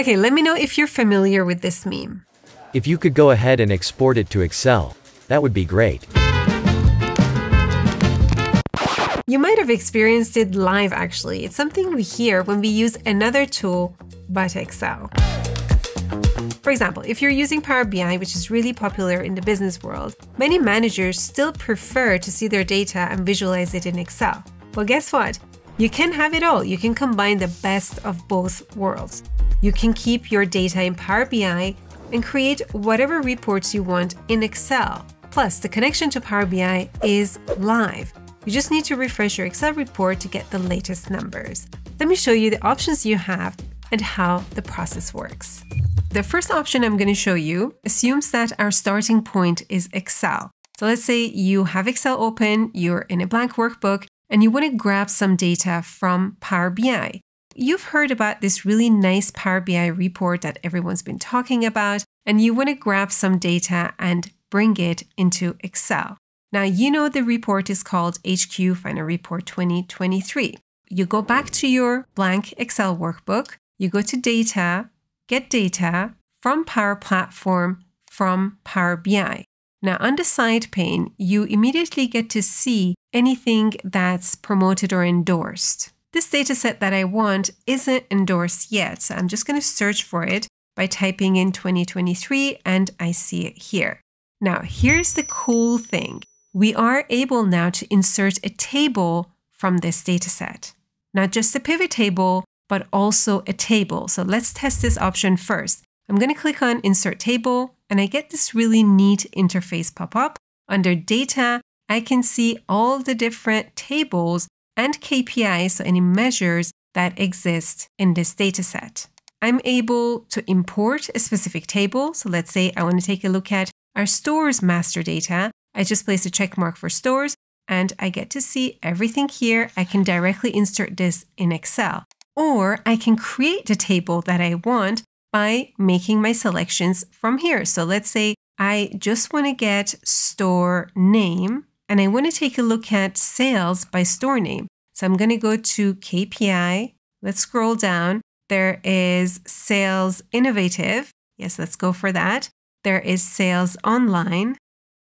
Okay, let me know if you're familiar with this meme. If you could go ahead and export it to Excel, that would be great. You might have experienced it live actually. It's something we hear when we use another tool but Excel. For example, if you're using Power BI, which is really popular in the business world, many managers still prefer to see their data and visualize it in Excel. Well, guess what? You can have it all. You can combine the best of both worlds. You can keep your data in Power BI and create whatever reports you want in Excel. Plus, the connection to Power BI is live. You just need to refresh your Excel report to get the latest numbers. Let me show you the options you have and how the process works. The first option I'm going to show you assumes that our starting point is Excel. So let's say you have Excel open, you're in a blank workbook, and you want to grab some data from Power BI. You've heard about this really nice Power BI report that everyone's been talking about, and you want to grab some data and bring it into Excel. Now, you know the report is called HQ Final Report 2023. You go back to your blank Excel workbook, you go to Data, Get Data from Power Platform from Power BI. Now, on the side pane, you immediately get to see anything that's promoted or endorsed. This data set that I want isn't endorsed yet, so I'm just going to search for it by typing in 2023, and I see it here. Now, here's the cool thing. We are able now to insert a table from this data set. Not just a pivot table, but also a table. So let's test this option first. I'm going to click on Insert Table, and I get this really neat interface pop up. Under Data, I can see all the different tables and KPIs, so any measures that exist in this data set. I'm able to import a specific table. So let's say I want to take a look at our stores master data. I just place a check mark for stores, and I get to see everything here. I can directly insert this in Excel, or I can create the table that I want by making my selections from here. So let's say I just want to get store name, and I want to take a look at sales by store name. So I'm going to go to KPI. Let's scroll down. There is Sales Innovative. Yes, let's go for that. There is Sales Online,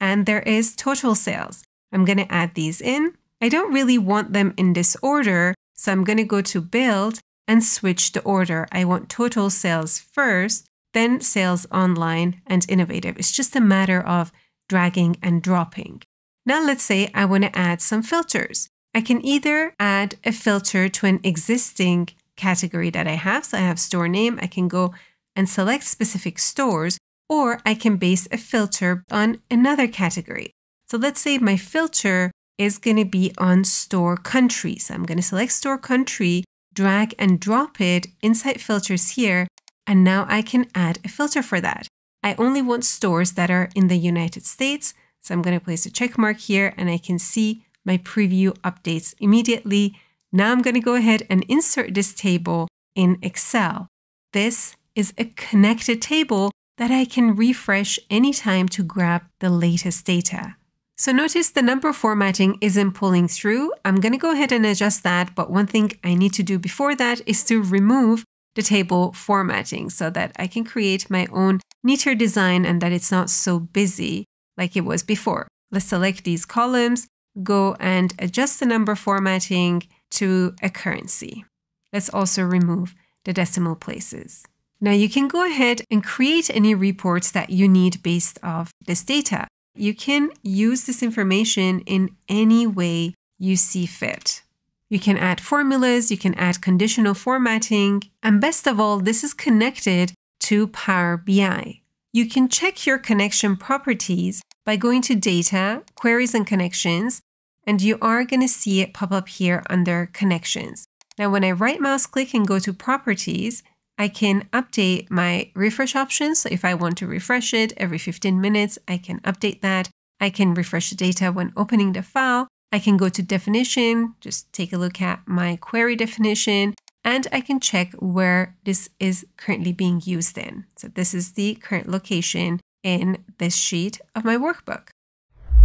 and there is Total Sales. I'm going to add these in. I don't really want them in this order, so I'm going to go to Build and switch the order. I want Total Sales first, then Sales Online and Innovative. It's just a matter of dragging and dropping. Now let's say I want to add some filters. I can either add a filter to an existing category that I have. So I have store name. I can go and select specific stores, or I can base a filter on another category. So let's say my filter is going to be on store country. So I'm going to select store country, drag and drop it inside filters here. And now I can add a filter for that. I only want stores that are in the United States. So I'm going to place a check mark here, and I can see my preview updates immediately. Now I'm going to go ahead and insert this table in Excel. This is a connected table that I can refresh anytime to grab the latest data. So notice the number formatting isn't pulling through. I'm going to go ahead and adjust that. But one thing I need to do before that is to remove the table formatting so that I can create my own neater design and that it's not so busy like it was before. Let's select these columns, go and adjust the number formatting to a currency. Let's also remove the decimal places. Now you can go ahead and create any reports that you need based off this data. You can use this information in any way you see fit. You can add formulas, you can add conditional formatting, and best of all, this is connected to Power BI. You can check your connection properties by going to Data, Queries and Connections, and you are going to see it pop up here under Connections. Now, when I right mouse click and go to Properties, I can update my refresh options. So if I want to refresh it every 15 minutes, I can update that. I can refresh the data when opening the file. I can go to Definition, just take a look at my query definition, and I can check where this is currently being used in. So this is the current location in this sheet of my workbook.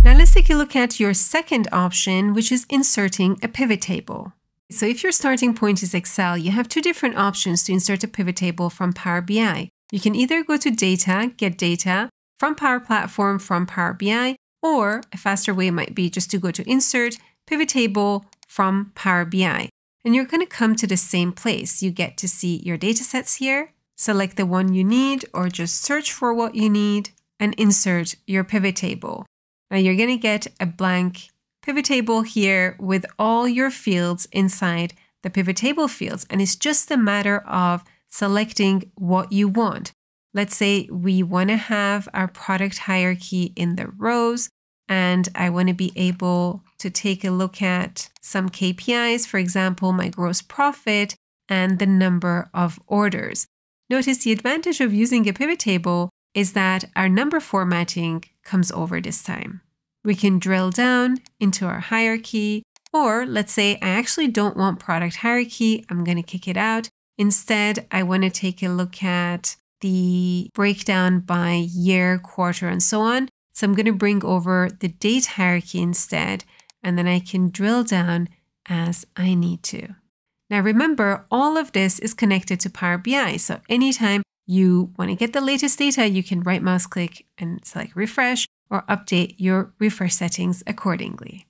Now let's take a look at your second option, which is inserting a pivot table. So if your starting point is Excel, you have two different options to insert a pivot table from Power BI. You can either go to Data, Get Data, from Power Platform, from Power BI, or a faster way might be just to go to Insert, Pivot Table, from Power BI. And you're going to come to the same place. You get to see your datasets here, select the one you need, or just search for what you need, and insert your pivot table. Now you're going to get a blank pivot table here with all your fields inside the pivot table fields. And it's just a matter of selecting what you want. Let's say we want to have our product hierarchy in the rows, and I want to be able to take a look at some KPIs, for example, my gross profit and the number of orders. Notice the advantage of using a pivot table is that our number formatting comes over this time. We can drill down into our hierarchy, or let's say I actually don't want product hierarchy. I'm going to kick it out. Instead, I want to take a look at the breakdown by year, quarter, and so on. So I'm going to bring over the date hierarchy instead, and then I can drill down as I need to. Now remember, all of this is connected to Power BI. So anytime you want to get the latest data, you can right mouse click and select refresh, or update your refresh settings accordingly.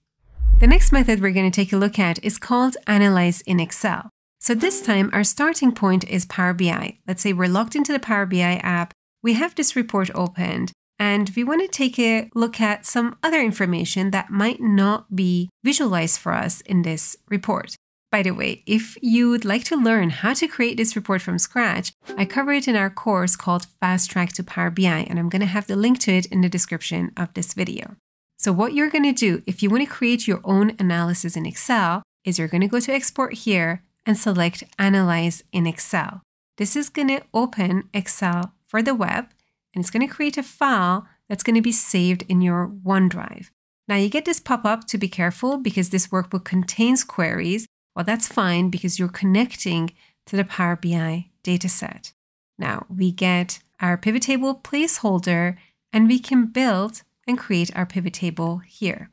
The next method we're going to take a look at is called Analyze in Excel. So this time our starting point is Power BI. Let's say we're logged into the Power BI app, we have this report opened, and we want to take a look at some other information that might not be visualized for us in this report. By the way, if you would like to learn how to create this report from scratch, I cover it in our course called Fast Track to Power BI, and I'm going to have the link to it in the description of this video. So what you're going to do if you want to create your own analysis in Excel is you're going to go to Export here and select Analyze in Excel. This is going to open Excel for the web, and it's going to create a file that's going to be saved in your OneDrive. Now you get this pop-up to be careful because this workbook contains queries. Well, that's fine because you're connecting to the Power BI dataset. Now we get our pivot table placeholder, and we can build and create our pivot table here.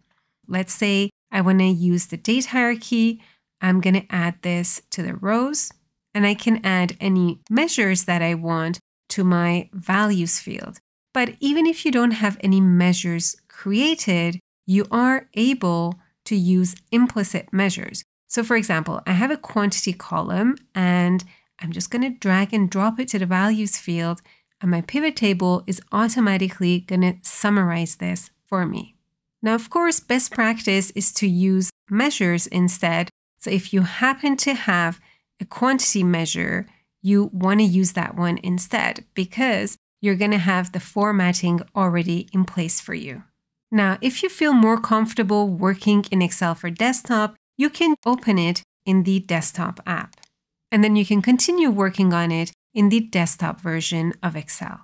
Let's say I want to use the date hierarchy. I'm going to add this to the rows, and I can add any measures that I want to my values field. But even if you don't have any measures created, you are able to use implicit measures. So for example, I have a quantity column, and I'm just going to drag and drop it to the values field, and my pivot table is automatically going to summarize this for me. Now, of course, best practice is to use measures instead. So if you happen to have a quantity measure, you want to use that one instead because you're going to have the formatting already in place for you. Now, if you feel more comfortable working in Excel for desktop, you can open it in the desktop app, and then you can continue working on it in the desktop version of Excel.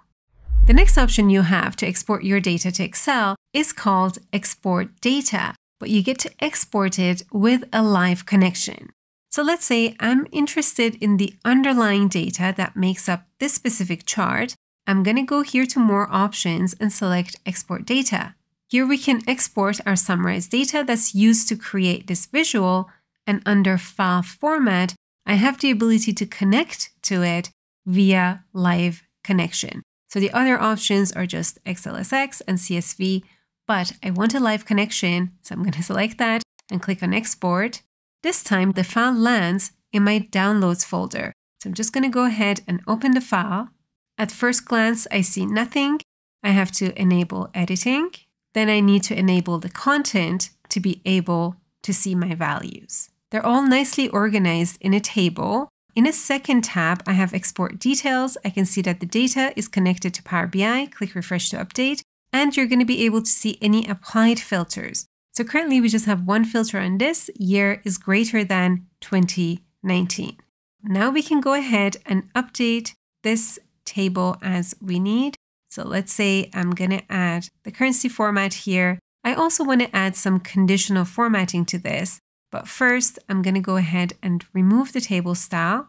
The next option you have to export your data to Excel is called Export Data, but you get to export it with a live connection. So let's say I'm interested in the underlying data that makes up this specific chart. I'm going to go here to More Options and select Export Data. Here we can export our summarized data that's used to create this visual, and under File Format, I have the ability to connect to it via live connection. So the other options are just XLSX and CSV, but I want a live connection, so I'm going to select that and click on Export. This time the file lands in my Downloads folder. So I'm just going to go ahead and open the file. At first glance, I see nothing. I have to enable editing. Then I need to enable the content to be able to see my values. They're all nicely organized in a table. In a second tab, I have Export Details. I can see that the data is connected to Power BI. Click Refresh to update, and you're going to be able to see any applied filters. So currently we just have one filter on this. Year is greater than 2019. Now we can go ahead and update this table as we need. So let's say I'm going to add the currency format here. I also want to add some conditional formatting to this, but first I'm going to go ahead and remove the table style.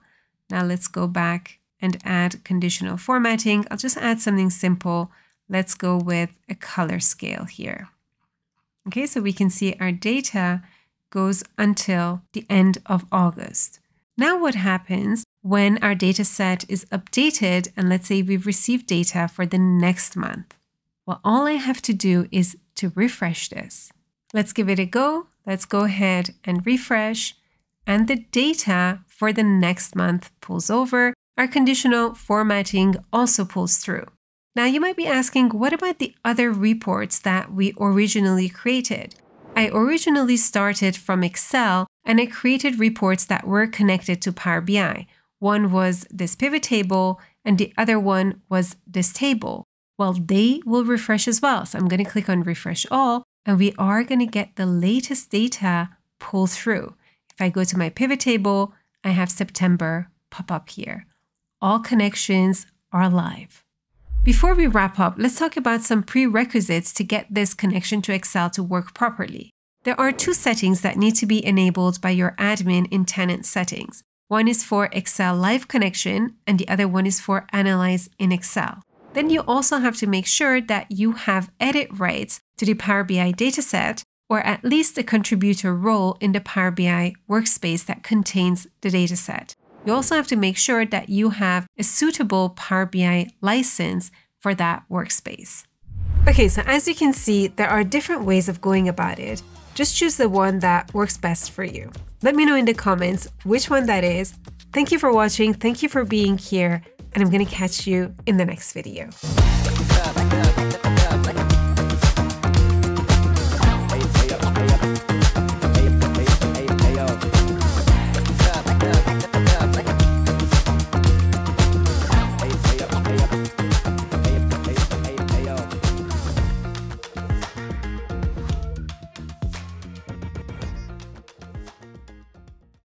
Now let's go back and add conditional formatting. I'll just add something simple. Let's go with a color scale here. Okay, so we can see our data goes until the end of August. Now what happens when our data set is updated and let's say we've received data for the next month? Well, all I have to do is to refresh this. Let's give it a go. Let's go ahead and refresh, and the data for the next month pulls over. Our conditional formatting also pulls through. Now you might be asking, what about the other reports that we originally created? I originally started from Excel and I created reports that were connected to Power BI. One was this pivot table and the other one was this table. Well, they will refresh as well. So I'm going to click on refresh all, and we are going to get the latest data pull through. If I go to my pivot table, I have September pop up here. All connections are live. Before we wrap up, let's talk about some prerequisites to get this connection to Excel to work properly. There are two settings that need to be enabled by your admin in tenant settings. One is for Excel Live Connection and the other one is for Analyze in Excel. Then you also have to make sure that you have edit rights to the Power BI dataset, or at least a contributor role in the Power BI workspace that contains the dataset. You also have to make sure that you have a suitable Power BI license for that workspace. Okay, so as you can see, there are different ways of going about it. Just choose the one that works best for you. Let me know in the comments which one that is. Thank you for watching, thank you for being here, and I'm gonna catch you in the next video.